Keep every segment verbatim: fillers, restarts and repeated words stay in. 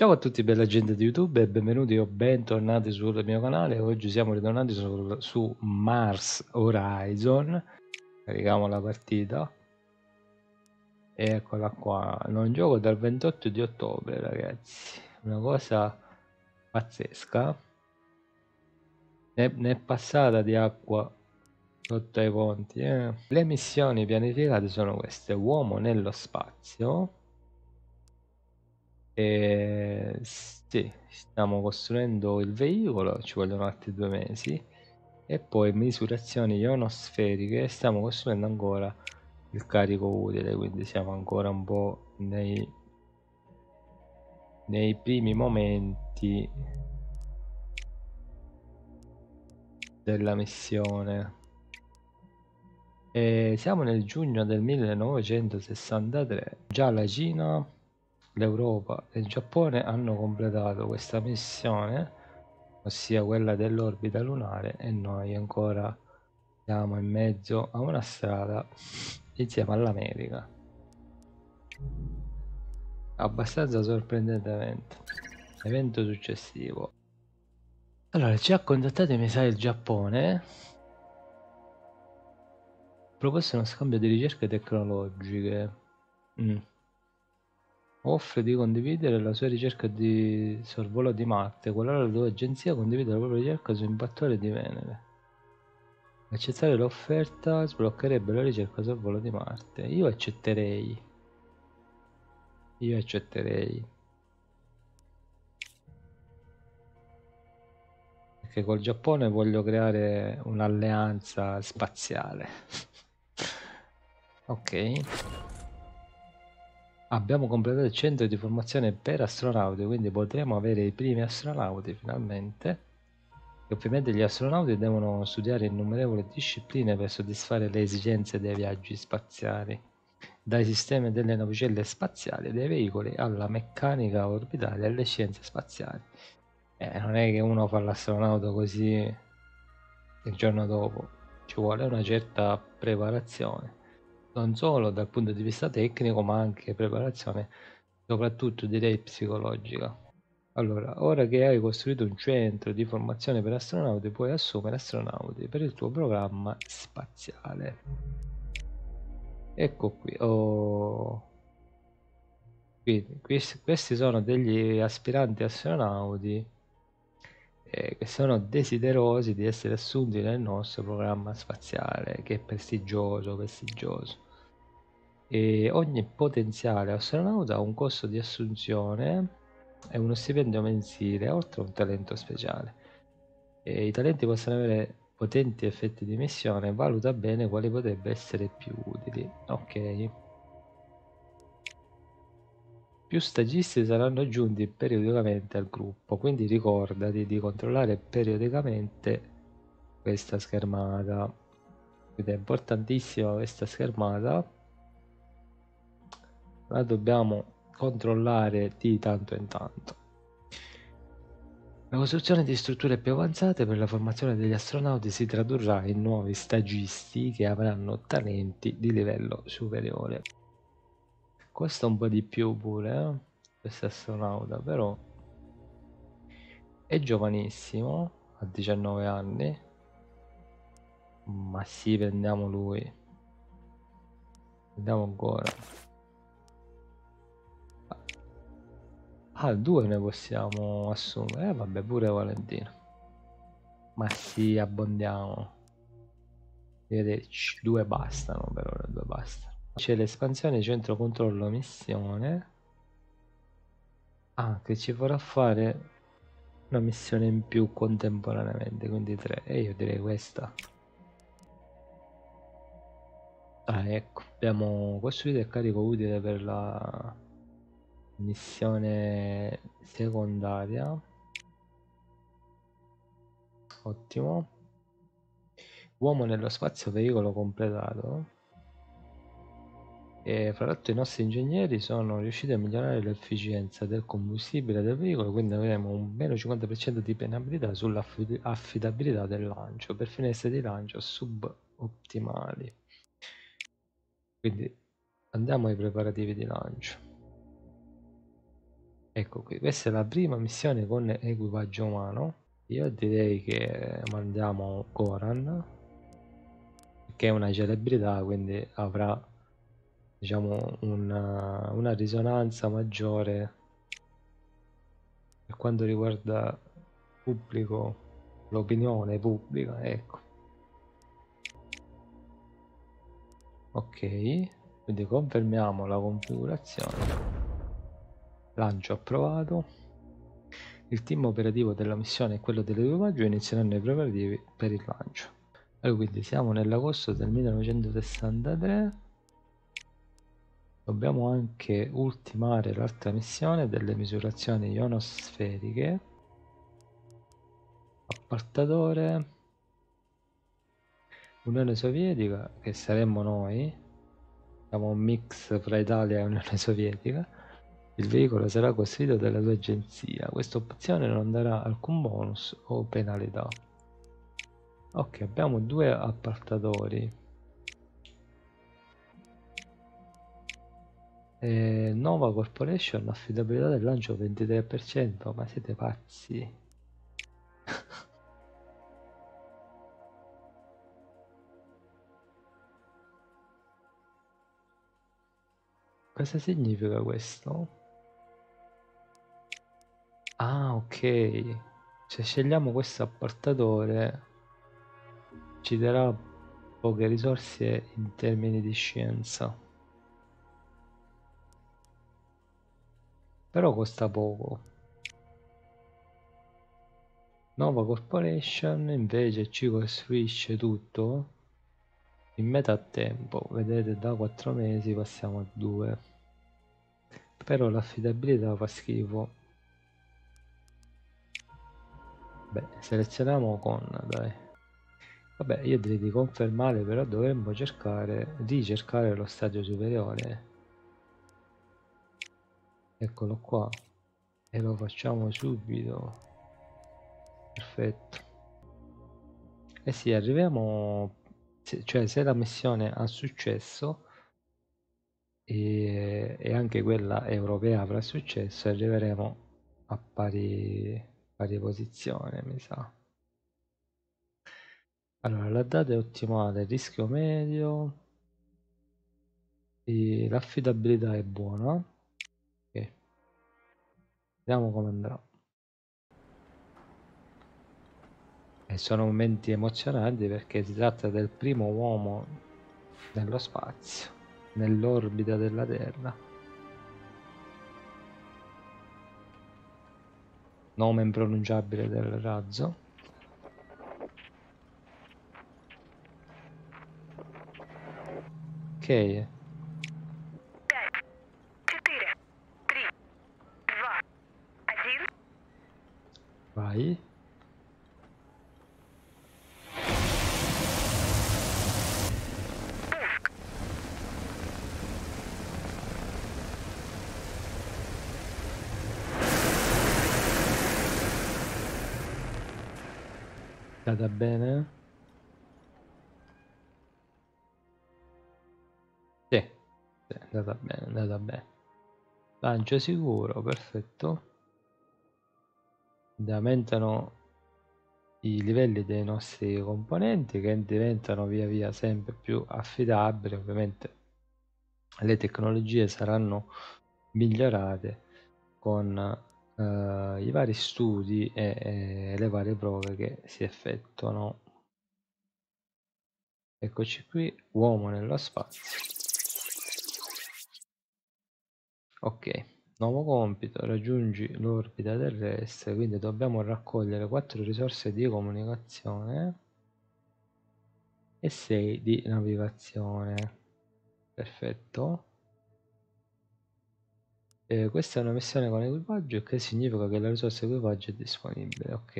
Ciao a tutti bella gente di YouTube e benvenuti o bentornati sul mio canale. Oggi siamo ritornati su, su Mars Horizon. Carichiamo la partita. Eccola qua. Non gioco dal ventotto di ottobre, ragazzi. Una cosa pazzesca. Ne, ne è passata di acqua sotto ai ponti. Eh. Le missioni pianificate sono queste. Uomo nello spazio. E sì, stiamo costruendo il veicolo, ci vogliono altri due mesi e poi misurazioni ionosferiche, stiamo costruendo ancora il carico utile, quindi siamo ancora un po' nei, nei primi momenti della missione. E siamo nel giugno del millenovecentosessantatré, già la Cina, l'Europa e il Giappone hanno completato questa missione, ossia quella dell'orbita lunare, e noi ancora siamo in mezzo a una strada insieme all'America, abbastanza sorprendentemente. Evento successivo, allora ci ha contattato, mi sa, il Giappone, proposto uno scambio di ricerche tecnologiche. mm. Offre di condividere la sua ricerca di sorvolo di Marte, qualora la tua agenzia condivida la propria ricerca su impattori di Venere. Accettare l'offerta sbloccherebbe la ricerca sorvolo di Marte. Io accetterei. Io accetterei. Perché col Giappone voglio creare un'alleanza spaziale. Ok. Abbiamo completato il centro di formazione per astronauti, quindi potremo avere i primi astronauti finalmente. E ovviamente gli astronauti devono studiare innumerevoli discipline per soddisfare le esigenze dei viaggi spaziali, dai sistemi delle navicelle spaziali, dai veicoli alla meccanica orbitale, alle scienze spaziali. Eh, non è che uno fa l'astronauta così il giorno dopo, ci vuole una certa preparazione. Non solo dal punto di vista tecnico, ma anche preparazione, soprattutto direi psicologica. Allora, ora che hai costruito un centro di formazione per astronauti, puoi assumere astronauti per il tuo programma spaziale. Ecco qui. Oh. Quindi, questi, questi sono degli aspiranti astronauti eh, che sono desiderosi di essere assunti nel nostro programma spaziale, che è prestigioso, prestigioso. E ogni potenziale astronauta ha un costo di assunzione e uno stipendio mensile, oltre a un talento speciale. E i talenti possono avere potenti effetti di missione, valuta bene quali potrebbero essere più utili. Ok. Più stagisti saranno aggiunti periodicamente al gruppo, quindi ricordati di controllare periodicamente questa schermata. Quindi è importantissima questa schermata. La dobbiamo controllare di tanto in tanto. La costruzione di strutture più avanzate per la formazione degli astronauti si tradurrà in nuovi stagisti che avranno talenti di livello superiore. Costa un po' di più pure, eh? Questo astronauta però è giovanissimo, ha diciannove anni, ma sì, prendiamo lui, prendiamo ancora. Ah, due ne possiamo assumere. Eh, vabbè, pure Valentino. Ma sì, abbondiamo. Vederci. Due bastano, per ora due bastano. C'è l'espansione centro controllo missione. Ah, che ci farà fare una missione in più contemporaneamente, quindi tre. E io direi questa. Ah, ecco. Abbiamo costruito il carico utile per la missione secondaria. Ottimo. Uomo nello spazio, veicolo completato. E fra l'altro i nostri ingegneri sono riusciti a migliorare l'efficienza del combustibile del veicolo, quindi avremo un meno cinquanta per cento di penalità sull'affidabilità del lancio per finestre di lancio subottimali. Quindi andiamo ai preparativi di lancio. Ecco qui, questa è la prima missione con equipaggio umano. Io direi che mandiamo Goran, che è una celebrità, quindi avrà, diciamo, una, una risonanza maggiore per quanto riguarda il pubblico, l'opinione pubblica, ecco. Ok, quindi confermiamo la configurazione. Lancio approvato. Il team operativo della missione e quello dell'equipaggio inizieranno i preparativi per il lancio. Allora, quindi siamo nell'agosto del millenovecentosessantatré. Dobbiamo anche ultimare l'altra missione delle misurazioni ionosferiche. Appartatore, Unione Sovietica, che saremmo noi, siamo un mix fra Italia e Unione Sovietica. Il veicolo sarà costruito dalla tua agenzia. Questa opzione non darà alcun bonus o penalità. Ok, abbiamo due appartatori. E Nova Corporation, affidabilità del lancio ventitré per cento. Ma siete pazzi? Cosa significa questo? Ah, ok, se scegliamo questo appartatore ci darà poche risorse in termini di scienza, però costa poco. Nova Corporation invece ci costruisce tutto in metà tempo, vedete, da quattro mesi passiamo a due, però l'affidabilità fa schifo. Beh, selezioniamo con, dai. Vabbè, io direi di confermare, però dovremmo cercare di cercare lo stadio superiore. Eccolo qua. E lo facciamo subito. Perfetto. E sì, arriviamo, cioè se la missione ha successo e, e anche quella europea avrà successo, arriveremo a pari posizione, mi sa. Allora, la data è ottimale, il rischio medio, l'affidabilità è buona. Ok, vediamo come andrà. E sono momenti emozionanti perché si tratta del primo uomo nello spazio, nell'orbita della Terra. Nome impronunciabile del razzo. Ok, dai, quattro tre due uno. Vai. Bene, sì, sì, è andata bene, è andata bene. Lancio sicuro, perfetto. Aumentano i livelli dei nostri componenti, che diventano via via sempre più affidabili. Ovviamente le tecnologie saranno migliorate con Uh, i vari studi e, e le varie prove che si effettuano. Eccoci qui, uomo nello spazio. Ok, nuovo compito, raggiungi l'orbita terrestre, quindi dobbiamo raccogliere quattro risorse di comunicazione e sei di navigazione. Perfetto. Eh, questa è una missione con equipaggio, che significa che la risorsa equipaggio è disponibile. Ok,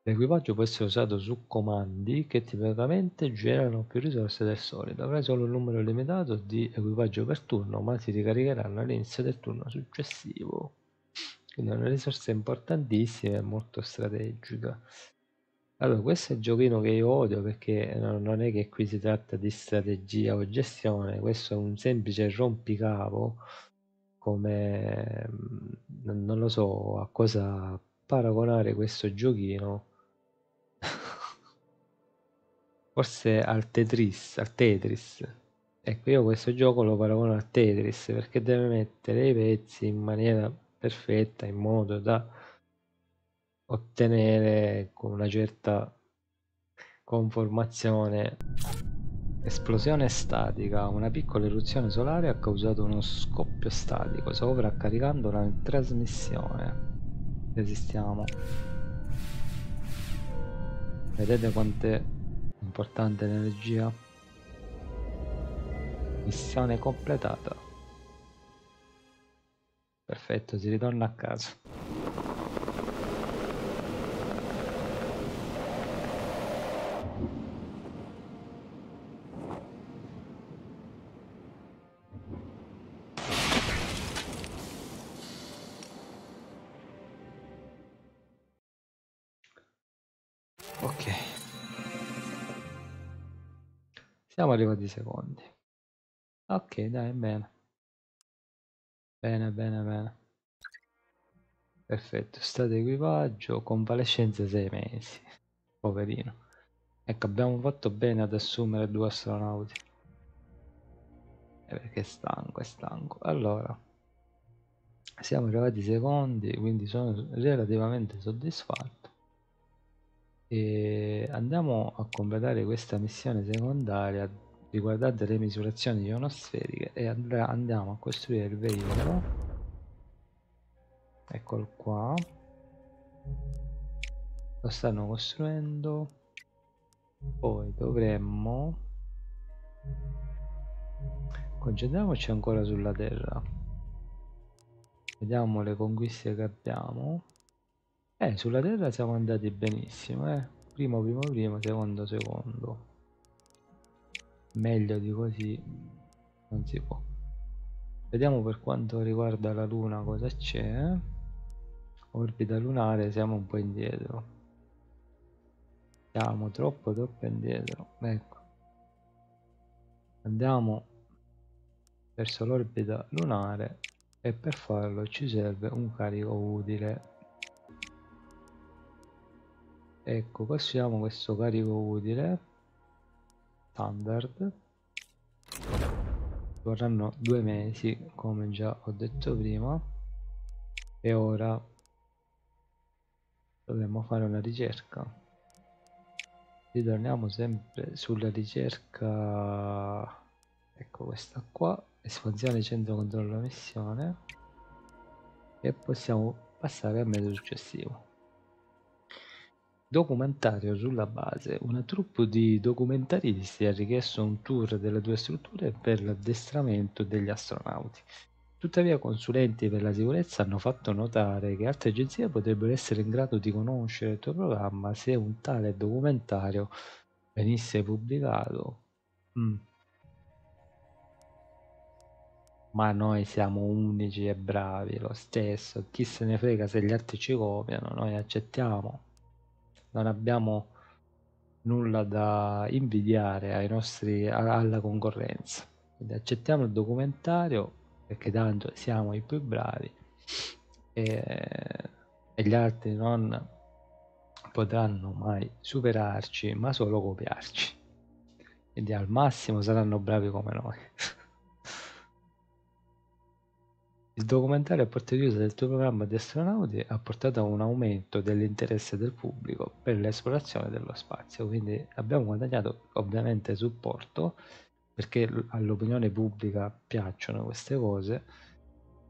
l'equipaggio può essere usato su comandi che tipicamente generano più risorse del solito. Avrai solo un numero limitato di equipaggio per turno, ma si ricaricheranno all'inizio del turno successivo, quindi è una risorsa importantissima e molto strategica. Allora, questo è il giochino che io odio, perché non è che qui si tratta di strategia o gestione, questo è un semplice rompicavo come, non lo so a cosa paragonare questo giochino. Forse al Tetris, al Tetris. Ecco, io questo gioco lo paragono al Tetris perché deve mettere i pezzi in maniera perfetta, in modo da ottenere con una certa conformazione. Esplosione statica. Una piccola eruzione solare ha causato uno scoppio statico, sovraccaricando la trasmissione. Resistiamo. Vedete quant'è importante l'energia? Missione completata. Perfetto, si ritorna a casa. Ok, siamo arrivati secondi. Ok, dai, bene. Bene, bene, bene. Perfetto, stato equipaggio, convalescenza sei mesi. Poverino. Ecco, abbiamo fatto bene ad assumere due astronauti. È perché è stanco, è stanco. Allora, siamo arrivati secondi, quindi sono relativamente soddisfatto. E andiamo a completare questa missione secondaria riguardante le misurazioni ionosferiche e andiamo a costruire il veicolo. Eccolo qua, lo stanno costruendo. Poi dovremmo concentriamoci ancora sulla Terra, vediamo le conquiste che abbiamo. Eh, sulla Terra siamo andati benissimo, eh? Primo primo primo, secondo secondo. Meglio di così non si può. Vediamo per quanto riguarda la Luna cosa c'è. Orbita lunare siamo un po' indietro, siamo troppo troppo indietro. Ecco, andiamo verso l'orbita lunare e per farlo ci serve un carico utile. Ecco, passiamo questo carico utile standard, vorranno due mesi come già ho detto prima, e ora dovremmo fare una ricerca. Ritorniamo sempre sulla ricerca, ecco questa qua, espansione centro controllo missione, e possiamo passare al metodo successivo. Documentario sulla base. Una troupe di documentaristi ha richiesto un tour delle due strutture per l'addestramento degli astronauti. Tuttavia consulenti per la sicurezza hanno fatto notare che altre agenzie potrebbero essere in grado di conoscere il tuo programma se un tale documentario venisse pubblicato. Mm. Ma noi siamo unici e bravi lo stesso, chi se ne frega se gli altri ci copiano, noi accettiamo. Non abbiamo nulla da invidiare ai nostri, alla concorrenza. Quindi accettiamo il documentario perché tanto siamo i più bravi e, e gli altri non potranno mai superarci, ma solo copiarci. Quindi al massimo saranno bravi come noi. Il documentario a porte chiuse del tuo programma di astronauti ha portato a un aumento dell'interesse del pubblico per l'esplorazione dello spazio, quindi abbiamo guadagnato ovviamente supporto perché all'opinione pubblica piacciono queste cose,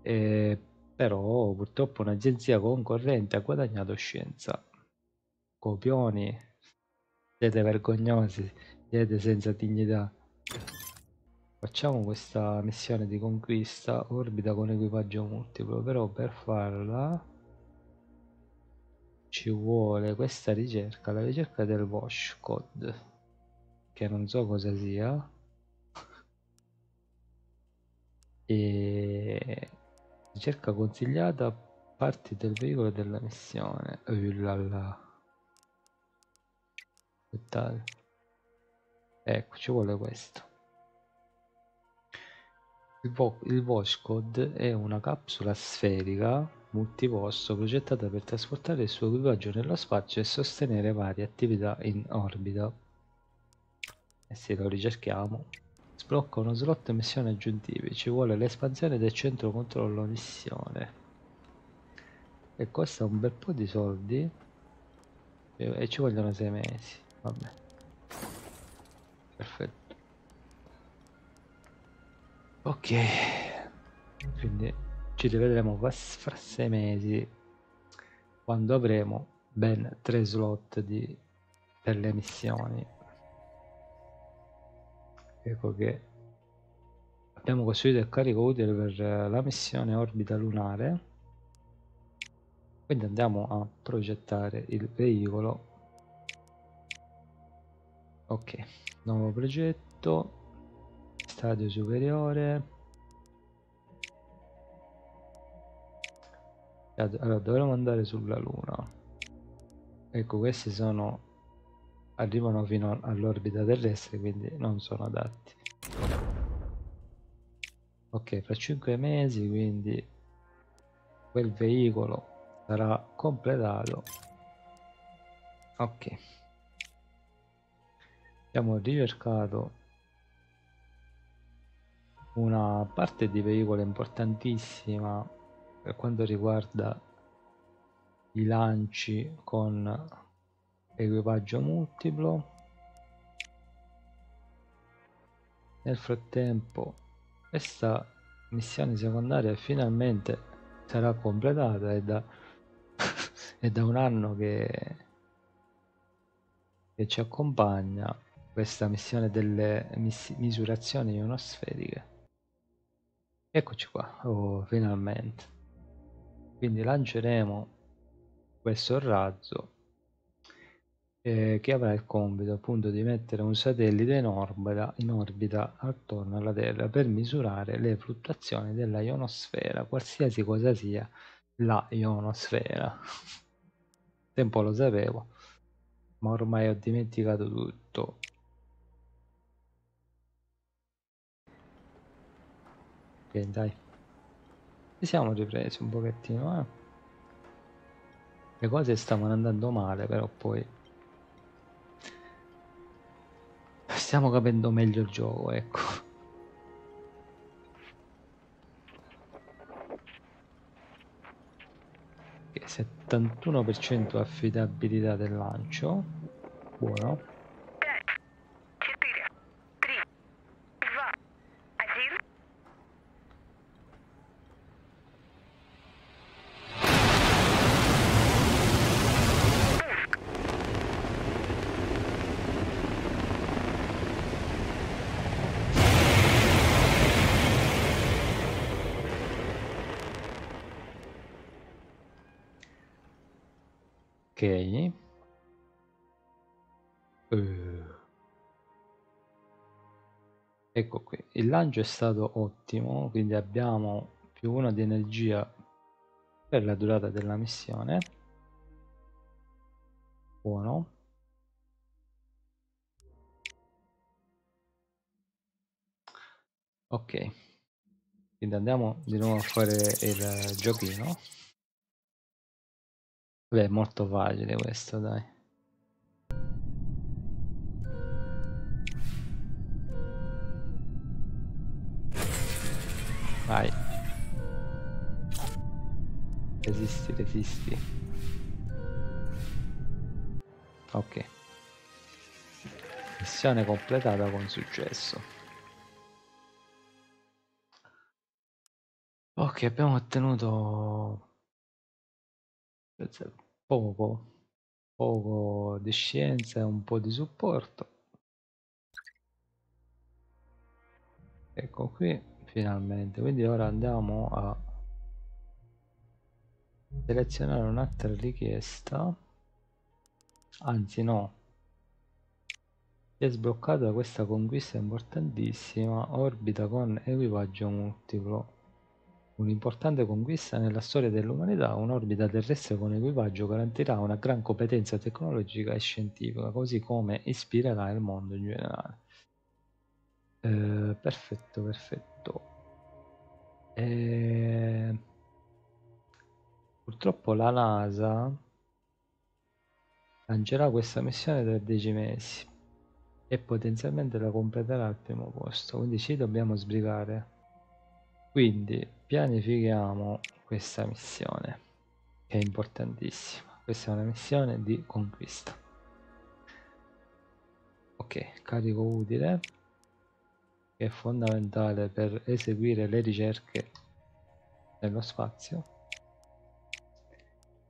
eh, però purtroppo un'agenzia concorrente ha guadagnato scienza. Copioni, siete vergognosi, siete senza dignità. Facciamo questa missione di conquista, orbita con equipaggio multiplo, però per farla ci vuole questa ricerca, la ricerca del Voscode, che non so cosa sia, e ricerca consigliata parti del veicolo della missione. Ullala. Aspettate. Ecco, ci vuole questo. Il, vo il Voscode è una capsula sferica multiposto progettata per trasportare il suo equipaggio nello spazio e sostenere varie attività in orbita. E se lo ricerchiamo, sblocca uno slot missioni aggiuntivi, ci vuole l'espansione del centro controllo missione e costa un bel po' di soldi e ci vogliono sei mesi. Vabbè, perfetto, ok, quindi ci rivedremo fra sei mesi quando avremo ben tre slot di... per le missioni. Ecco che abbiamo costruito il carico utile per la missione orbita lunare, quindi andiamo a progettare il veicolo. Ok, nuovo progetto, stadio superiore. Allora, dovremmo andare sulla Luna. Ecco, questi sono... arrivano fino all'orbita terrestre, quindi non sono adatti. Ok, fra cinque mesi quindi quel veicolo sarà completato. Ok, abbiamo ricercato una parte di veicolo importantissima per quanto riguarda i lanci con equipaggio multiplo. Nel frattempo questa missione secondaria finalmente sarà completata, è da, è da un anno che, che ci accompagna questa missione delle mis misurazioni ionosferiche. Eccoci qua, oh, finalmente, quindi lanceremo questo razzo Eh, che avrà il compito appunto di mettere un satellite in orbita, in orbita attorno alla Terra per misurare le fluttuazioni della ionosfera, qualsiasi cosa sia la ionosfera. Tempo lo sapevo, ma ormai ho dimenticato tutto. Ok, dai, ci siamo ripresi un pochettino, eh? Le cose stavano andando male, però poi stiamo capendo meglio il gioco, ecco. settantuno per cento affidabilità del lancio, buono. Ok, uh. Ecco qui, il lancio è stato ottimo, quindi abbiamo più uno di energia per la durata della missione. Buono. Ok, quindi andiamo di nuovo a fare il giochino. Beh, è molto facile questo, dai. Vai. Resisti, resisti. Ok. Missione completata con successo. Ok, abbiamo ottenuto... Poco, poco di scienza e un po' di supporto. Ecco qui, finalmente. Quindi ora andiamo a selezionare un'altra richiesta. Anzi no, si è sbloccata questa conquista importantissima, orbita con equipaggio multiplo. Un'importante conquista nella storia dell'umanità, un'orbita terrestre con equipaggio garantirà una gran competenza tecnologica e scientifica, così come ispirerà il mondo in generale. Eh, perfetto, perfetto. E... purtroppo la NASA lancerà questa missione tra dieci mesi e potenzialmente la completerà al primo posto, quindi ci dobbiamo sbrigare. Quindi pianifichiamo questa missione, che è importantissima. Questa è una missione di conquista. Ok, carico utile, che è fondamentale per eseguire le ricerche nello spazio.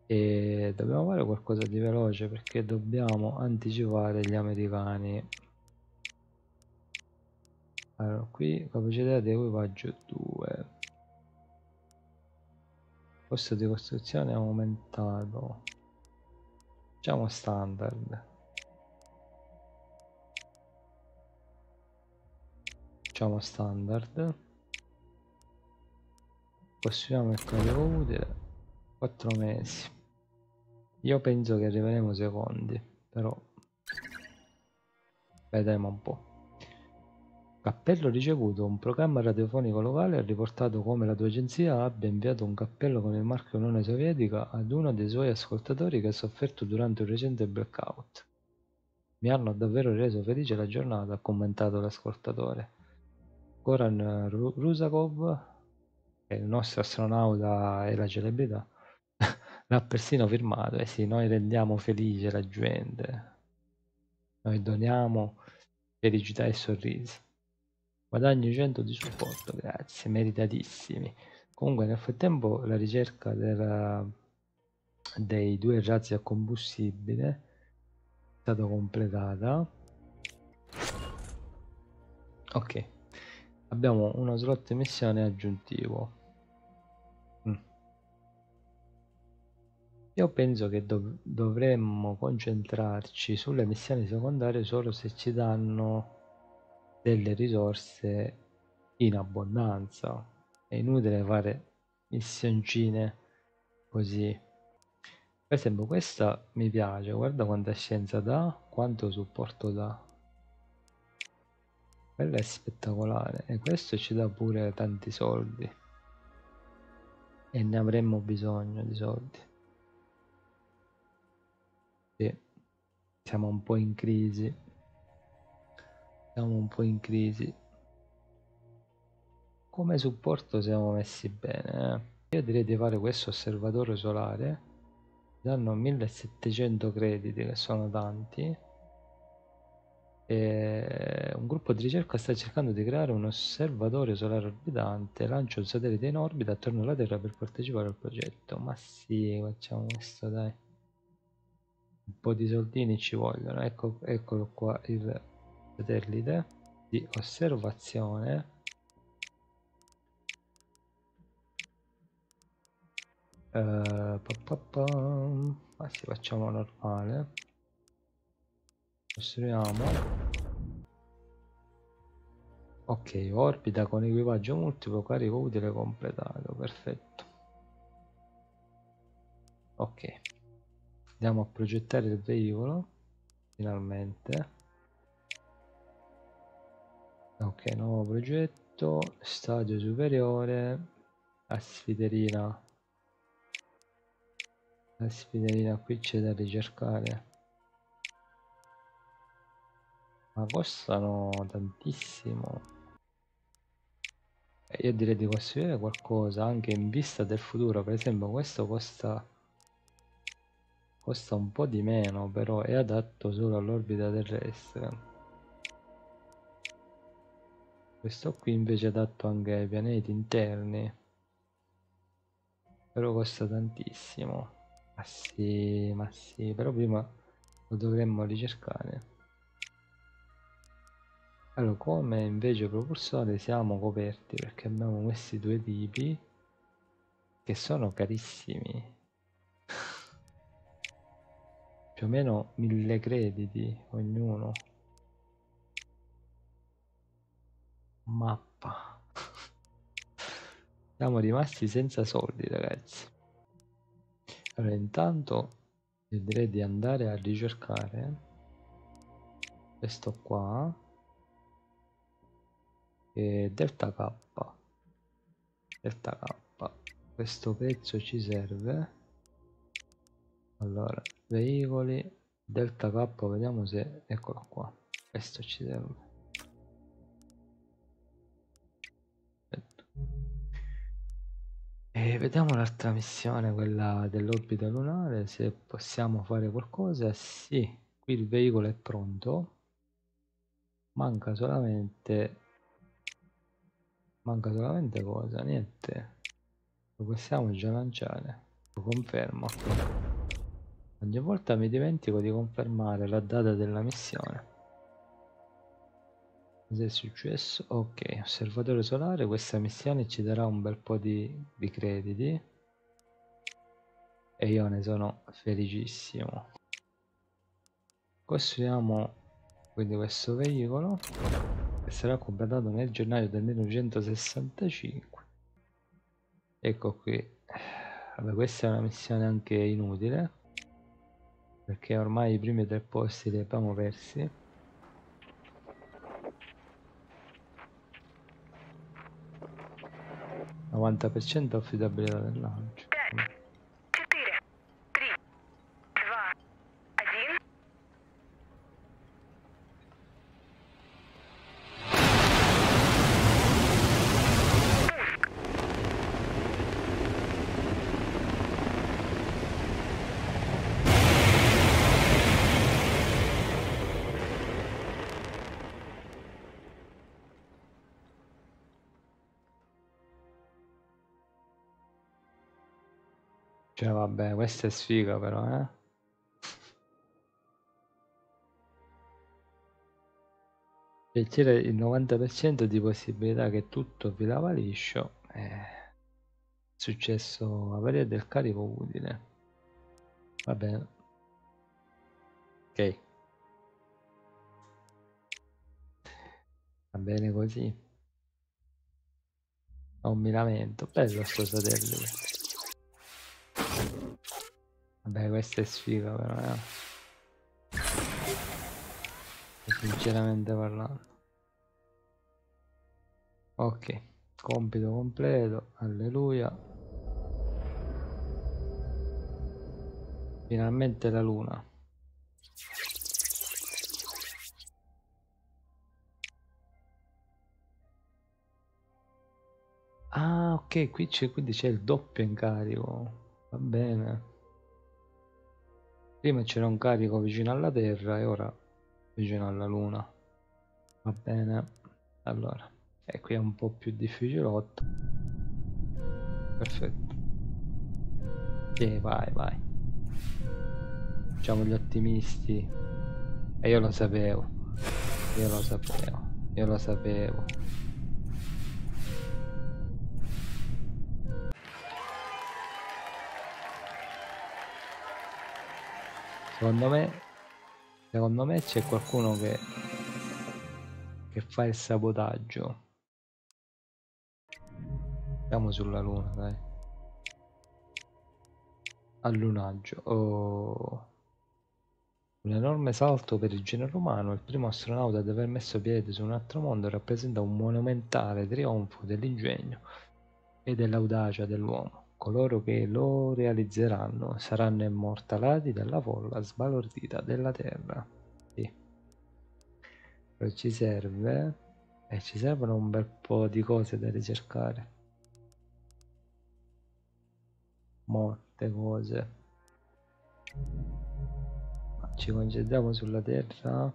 E dobbiamo fare qualcosa di veloce perché dobbiamo anticipare gli americani. Allora, qui capacità di equipaggio due, costo di costruzione è aumentato, diciamo standard, diciamo standard costruiamo il carico utile, quattro mesi. Io penso che arriveremo secondi, però vedremo un po'. Cappello ricevuto. Un programma radiofonico locale ha riportato come la tua agenzia abbia inviato un cappello con il marchio Unione Sovietica ad uno dei suoi ascoltatori che ha sofferto durante un recente blackout. Mi hanno davvero reso felice la giornata, ha commentato l'ascoltatore. Goran Ruzakov, che è il nostro astronauta e la celebrità, l'ha persino firmato. Eh sì, noi rendiamo felice la gente, noi doniamo felicità e sorrisi. Guadagno cento di supporto, grazie, meritatissimi. Comunque nel frattempo la ricerca della, dei due razzi a combustibile è stata completata. Ok, abbiamo uno slot missione aggiuntivo. mm. Io penso che dov- dovremmo concentrarci sulle missioni secondarie solo se ci danno delle risorse in abbondanza. È inutile fare missioncine così. Per esempio questa mi piace, guarda quanta scienza dà, quanto supporto dà, quella è spettacolare, e questo ci dà pure tanti soldi e ne avremmo bisogno di soldi. Sì, siamo un po' in crisi. Siamo un po' in crisi. Come supporto siamo messi bene. Eh? Io direi di fare questo osservatorio solare. Danno millesettecento crediti, che sono tanti. E un gruppo di ricerca sta cercando di creare un osservatorio solare orbitante. Lancio un satellite in orbita attorno alla Terra per partecipare al progetto. Ma sì, facciamo questo, dai. Un po' di soldini ci vogliono. Ecco, eccolo qua il satellite di osservazione. Uh, pa pa pa. Ma sì, facciamo normale, costruiamo. Ok, orbita con equipaggio multiplo, carico utile completato, perfetto. Ok, andiamo a progettare il veicolo finalmente. Ok, nuovo progetto, stadio superiore, la sfiderina. La sfiderina qui c'è da ricercare. Ma costano tantissimo. E io direi di costruire qualcosa anche in vista del futuro. Per esempio questo costa, costa un po' di meno, però è adatto solo all'orbita terrestre. Questo qui invece è adatto anche ai pianeti interni, però costa tantissimo. Ma sì, ma sì, però prima lo dovremmo ricercare. Allora, come invece propulsore siamo coperti perché abbiamo questi due tipi che sono carissimi. Più o meno mille crediti ognuno. Mappa. Siamo rimasti senza soldi, ragazzi. Allora intanto io direi di andare a ricercare questo qua, e Delta K, Delta K. Questo pezzo ci serve. Allora, veicoli, Delta K, vediamo se... eccolo qua. Questo ci serve. Perfetto. E vediamo l'altra missione, quella dell'orbita lunare, se possiamo fare qualcosa. Sì, qui il veicolo è pronto. Manca solamente... manca solamente cosa? Niente. Lo possiamo già lanciare. Lo confermo. Ogni volta mi dimentico di confermare la data della missione. Cos'è successo? Ok, osservatore solare, questa missione ci darà un bel po' di, di crediti. E io ne sono felicissimo. Costruiamo... quindi questo veicolo che sarà completato nel gennaio del millenovecentosessantacinque. Ecco qui. Vabbè, questa è una missione anche inutile, perché ormai i primi tre posti li abbiamo persi. novanta per cento affidabilità del lancio. Cioè vabbè, questa è sfiga però, eh. Per dire il novanta per cento di possibilità che tutto filava liscio, è successo avaria del carico utile. Va bene. Ok. Va bene così. Non mi lamento, bello sto satellite. Vabbè, questa è sfiga però, eh. Sinceramente parlando. Ok, compito completo, alleluia. Finalmente la luna. Ah, ok, qui c'è, quindi c'è il doppio incarico. Va bene. Prima c'era un carico vicino alla Terra e ora vicino alla Luna. Va bene. Allora, e qui è un po' più difficilotto. Perfetto. E vai, vai. Facciamo gli ottimisti. E io lo sapevo. Io lo sapevo. Io lo sapevo. Secondo me, secondo me c'è qualcuno che, che fa il sabotaggio. Andiamo sulla luna, dai. Allunaggio. Oh. Un enorme salto per il genere umano. Il primo astronauta ad aver messo piede su un altro mondo rappresenta un monumentale trionfo dell'ingegno e dell'audacia dell'uomo. Coloro che lo realizzeranno saranno immortalati dalla folla sbalordita della Terra. Sì. Però ci serve e eh, ci servono un bel po' di cose da ricercare. Molte cose. Ma ci concentriamo sulla Terra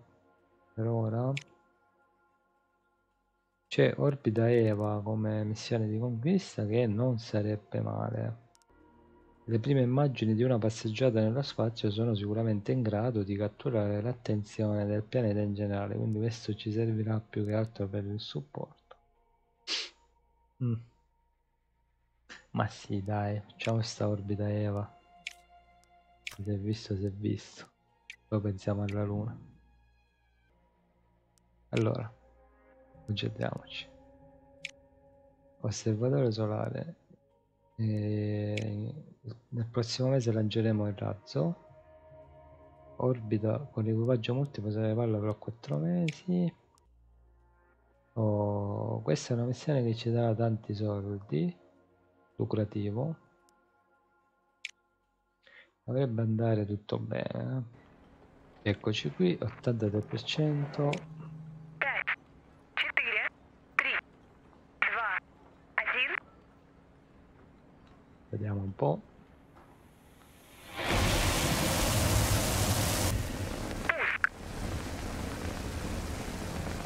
per ora. C'è Orbita Eva come missione di conquista, che non sarebbe male. Le prime immagini di una passeggiata nello spazio sono sicuramente in grado di catturare l'attenzione del pianeta in generale, quindi questo ci servirà più che altro per il supporto. Mm. Ma sì, dai, facciamo sta Orbita Eva. Se è visto, si è visto. Poi pensiamo alla Luna. Allora. Concentriamoci. Osservatore solare. E nel prossimo mese lanceremo il razzo. Orbita con equipaggio multiplo se ne parla per quattro mesi. Oh, questa è una missione che ci darà tanti soldi. lucrativo, dovrebbe andare tutto bene. Eccoci qui, ottantadue per cento. Vediamo un po'.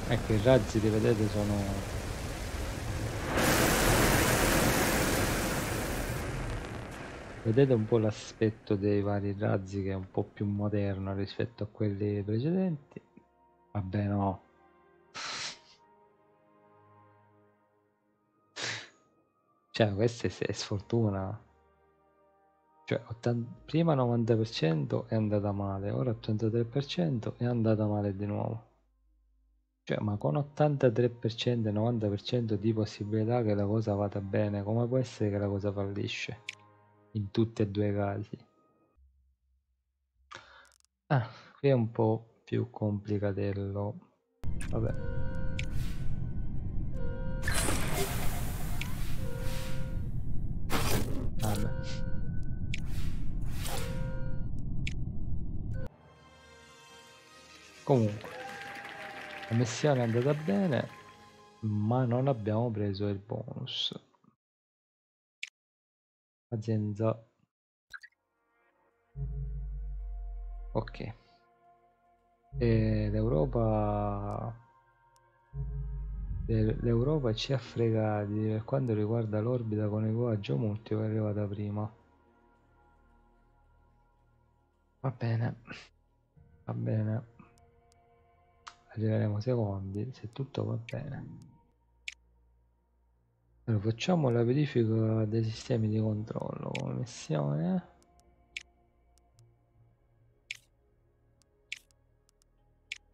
Ecco, i razzi che vedete sono vedete un po' l'aspetto dei vari razzi, che è un po' più moderno rispetto a quelli precedenti. Vabbè, no, cioè questa è sfortuna, cioè ottanta, prima novanta per cento è andata male, ora ottantatré per cento è andata male di nuovo, cioè ma con ottantatré per cento e novanta per cento di possibilità che la cosa vada bene, come può essere che la cosa fallisce in tutti e due i casi? Ah, qui è un po' più complicatello, vabbè. Comunque la missione è andata bene, ma non abbiamo preso il bonus azienda. Ok, e l'Europa l'Europa ci ha fregati per quanto riguarda l'orbita con il viaggio multiplo che è arrivata prima. Va bene, va bene, arriveremo secondi se tutto va bene. Allora, facciamo la verifica dei sistemi di controllo con missione.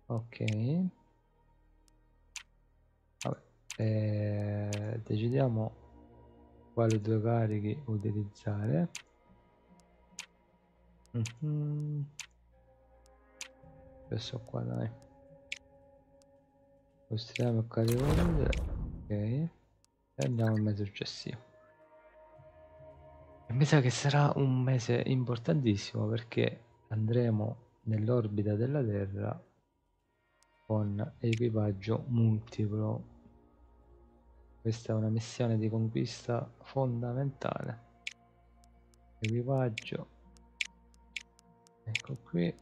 Ok, vabbè, eh, decidiamo quali due carichi utilizzare. Mm-hmm. Adesso qua, dai, costruiamo il caricatore, ok, e andiamo al mese successivo. E mi sa che sarà un mese importantissimo, perché andremo nell'orbita della Terra con equipaggio multiplo. Questa è una missione di conquista fondamentale. Equipaggio, ecco qui,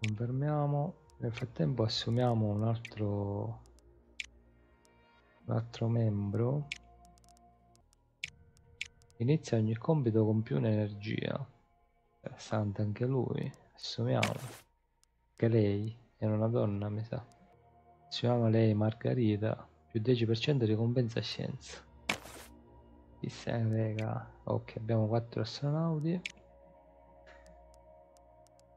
confermiamo. Nel frattempo assumiamo un altro un altro membro. Inizia ogni compito con più energia. Interessante anche lui. Assumiamo che lei è una donna, mi sa. Assumiamo lei, Margherita, più dieci per cento ricompensa scienza. Chi se ne frega. Ok, abbiamo quattro astronauti.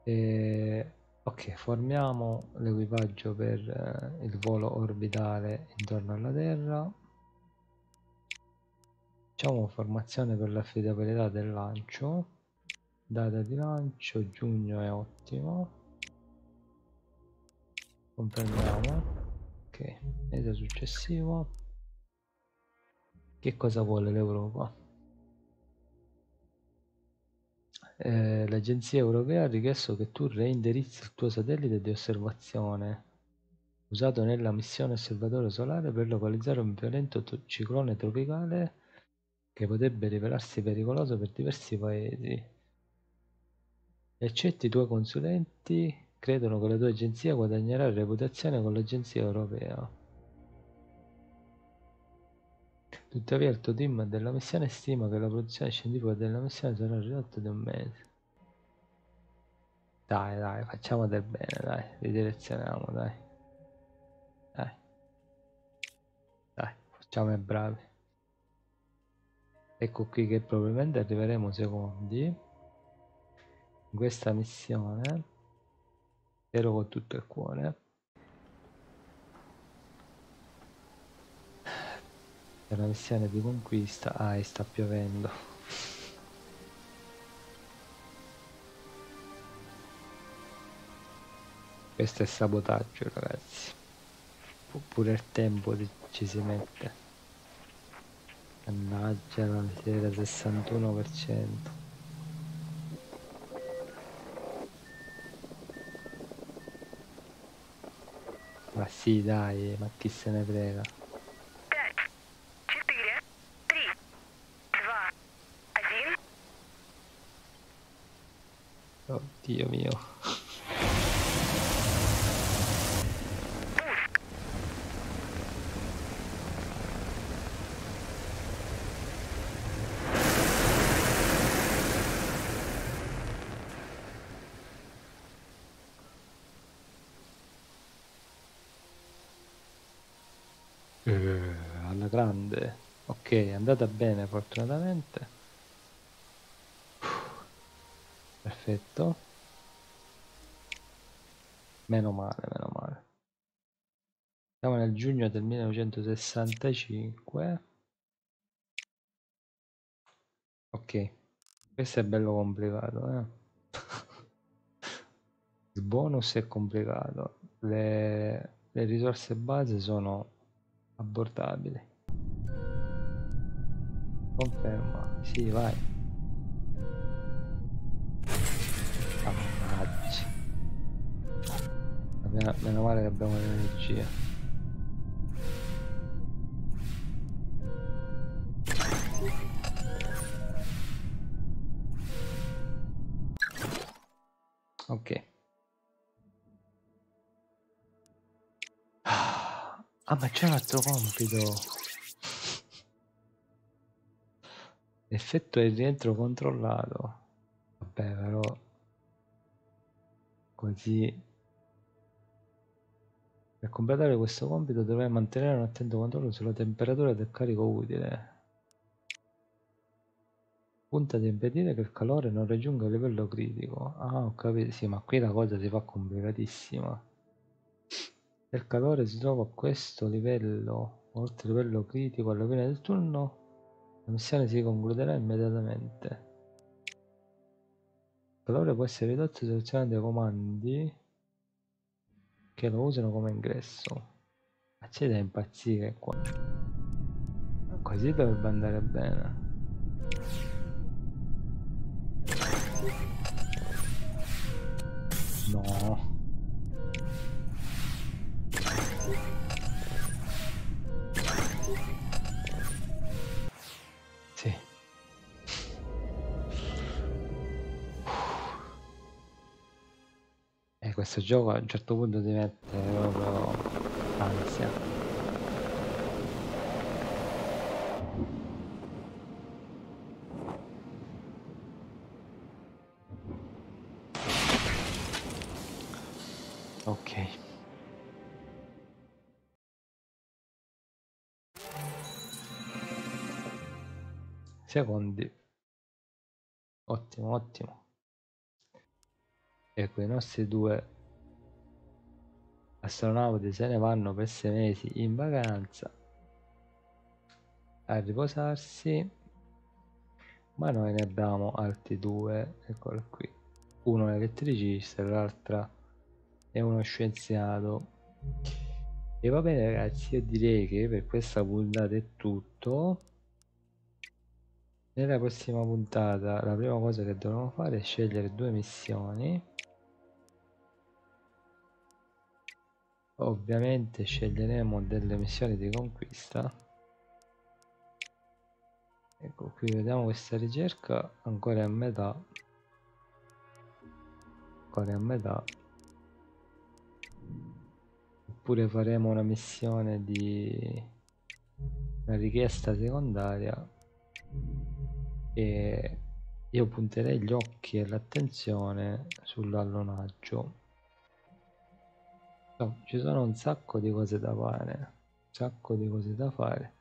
E... ok, formiamo l'equipaggio per eh, il volo orbitale intorno alla Terra. Facciamo formazione per l'affidabilità del lancio. Data di lancio giugno è ottimo. Confermiamo. Ok, mese successivo. Che cosa vuole l'Europa? Eh, l'agenzia europea ha richiesto che tu reindirizzi il tuo satellite di osservazione usato nella missione osservatorio solare per localizzare un violento ciclone tropicale che potrebbe rivelarsi pericoloso per diversi paesi. Eccetto i tuoi consulenti credono che la tua agenzia guadagnerà reputazione con l'agenzia europea. Tuttavia il tuo team della missione stima che la produzione scientifica della missione sarà ridotta di un mese. Dai, dai, facciamo del bene, dai, ridirezioniamo, dai. Dai. Dai, facciamo i bravi. Ecco qui che probabilmente arriveremo secondi in questa missione. Spero con tutto il cuore. Una missione di conquista. Ah, e sta piovendo. Questo è sabotaggio, ragazzi. Oppure il tempo ci si mette. Mannaggia, non si vede, sessantuno per cento. Ma sì, dai, ma chi se ne frega. Oh, Dio mio. Alla grande, ok, è andata bene fortunatamente. Perfetto, meno male, meno male. Siamo nel giugno del millenovecentosessantacinque. Ok, questo è bello complicato, eh? Il bonus è complicato. Le, le risorse base sono abortabile. Conferma. Sì, vai. Ammazzi. Meno, meno male che abbiamo l'energia. Ok. Ah, ma c'è un altro compito. L'effetto è il rientro controllato. Vabbè, però così. Per completare questo compito dovrai mantenere un attento controllo sulla temperatura del carico utile. Punta di impedire che il calore non raggiunga il livello critico. Ah, ho capito, sì, ma qui la cosa si fa complicatissima. Il calore si trova a questo livello, oltre il livello critico alla fine del turno, la missione si concluderà immediatamente. Il calore può essere ridotto selezionando i comandi che lo usano come ingresso. Ma c'è da impazzire qua. Così dovrebbe andare bene. No. Sì. E questo gioco a un certo punto ti mette proprio ansia. Ok. Secondi, ottimo, ottimo. Ecco, i nostri due astronauti se ne vanno per sei mesi in vacanza a riposarsi, ma noi ne abbiamo altri due, eccolo qui, uno è elettricista, l'altra è uno scienziato. E va bene ragazzi, io direi che per questa puntata è tutto. Nella prossima puntata la prima cosa che dovremo fare è scegliere due missioni. Ovviamente sceglieremo delle missioni di conquista. Ecco qui, vediamo questa ricerca ancora a metà. Ancora a metà. Oppure faremo una missione di una richiesta secondaria. E io punterei gli occhi e l'attenzione sull'allonaggio. No, ci sono un sacco di cose da fare, un sacco di cose da fare.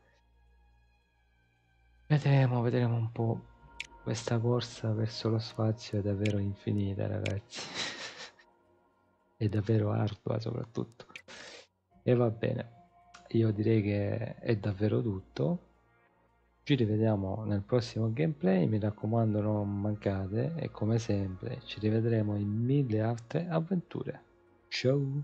Vedremo, vedremo un po'. Questa corsa verso lo spazio è davvero infinita, ragazzi. È davvero ardua soprattutto. E va bene, io direi che è davvero tutto. Ci rivediamo nel prossimo gameplay, mi raccomando non mancate e come sempre ci rivedremo in mille altre avventure. Ciao!